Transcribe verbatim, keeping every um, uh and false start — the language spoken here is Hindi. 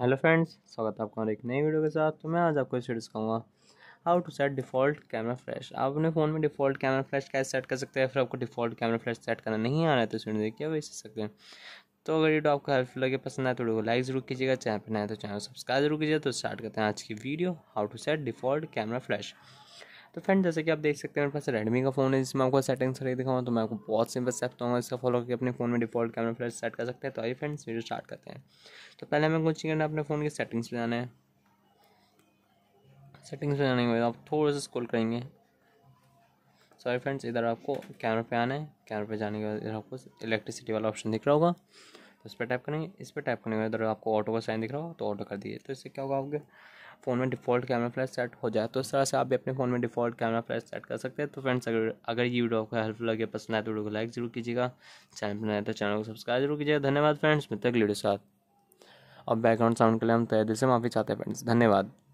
हेलो फ्रेंड्स, स्वागत है आपका और एक नई वीडियो के साथ। तो मैं आज आपको इस वीडियो सिखाऊंगा how to set default camera flash. आप अपने फ़ोन में डिफ़ॉल्ट कैमरा फ्लैश कैसे सेट कर सकते हैं, फिर आपको डिफ़ॉल्ट कैमरा फ्लैश सेट करना नहीं आ रहा है तो इस वीडियो देखिए वही सीख सकते हैं। तो अगर वीडियो आपको हेल्पफुल लगे, पसंद आए तो वीडियो को लाइक जरूर कीजिएगा, चैनल पर नए तो चैनल सब्सक्राइब जरूर कीजिए। तो स्टार्ट करते हैं आज की video how to set default camera flash. तो फ्रेंड, जैसे कि आप देख सकते हैं मेरे पास रेडमी का फ़ोन है जिसमें आपको सेटिंग्स करके दिखाऊँ, तो मैं आपको बहुत सिंपल स्टेप दूँगा इसका फॉलो करके अपने फ़ोन में डिफ़ॉल्ट कैमरा फ्लैश सेट कर सकते हैं। तो आइए फ्रेंड्स वीडियो स्टार्ट करते हैं। तो पहले हमें कुछ करना है, अपने फ़ोन की सेटिंग्स पे जाना है। सेटिंग्स पे जाने के बाद आप थोड़ा सा स्क्रॉल करेंगे। सॉरी फ्रेंड्स, इधर आपको कैमरा पे आना है। कैमरा पे जाने के बाद इधर आपको इलेक्ट्रिसिटी वाला ऑप्शन दिख रहा होगा, तो इस पर टैप करेंगे। इस पर टैप करने के बाद इधर आपको ऑटो का साइन दिख रहा होगा, तो ऑटो कर दीजिए। तो इससे क्या होगा, आपके फ़ोन में डिफ़ॉल्ट कैमरा फ्लैश सेट हो जाए। तो इस तरह से आप भी अपने फ़ोन में डिफ़ॉल्ट कैमरा फ्लैश सेट कर सकते हैं। तो फ्रेंड्स, अगर अगर ये वीडियो आपको हेल्पफुल लगे, पसंद आए तो वीडियो को लाइक जरूर कीजिएगा, चैनल पर नए तो चैनल को सब्सक्राइब जरूर कीजिएगा। धन्यवाद फ्रेंड्स, मिलते हैं अगली वीडियो के साथ। और बैकग्राउंड साउंड के लिए हम तहे दिल से माफ़ी चाहते हैं फ्रेंड्स, धन्यवाद।